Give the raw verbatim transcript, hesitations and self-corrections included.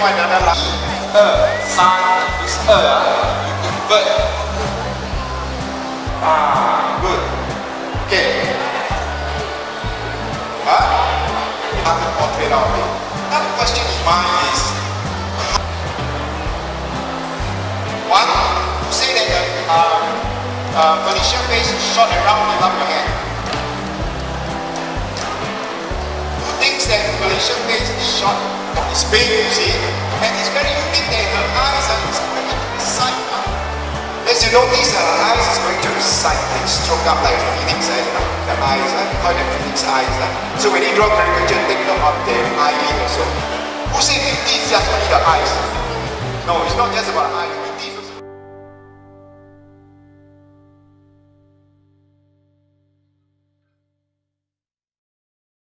semuanya adalah e, satu e, ber. Ah, good. Okay. But you have to portray out there. That question in mind is one, you say that the um, uh, Venetian face is short and round above your head. Who thinks that the Venetian face is short? It's big, you see, and it's very unique that her eyes are going to the side now. As you notice, her eyes is going to the side and stroke up like Phoenix, eh? The eyes, eh? Call them Phoenix eyes. Eh? So when they draw caricature, they look up their eyelid or so. Who said fifty is just only the eyes? No, it's not just about eyes, fifty is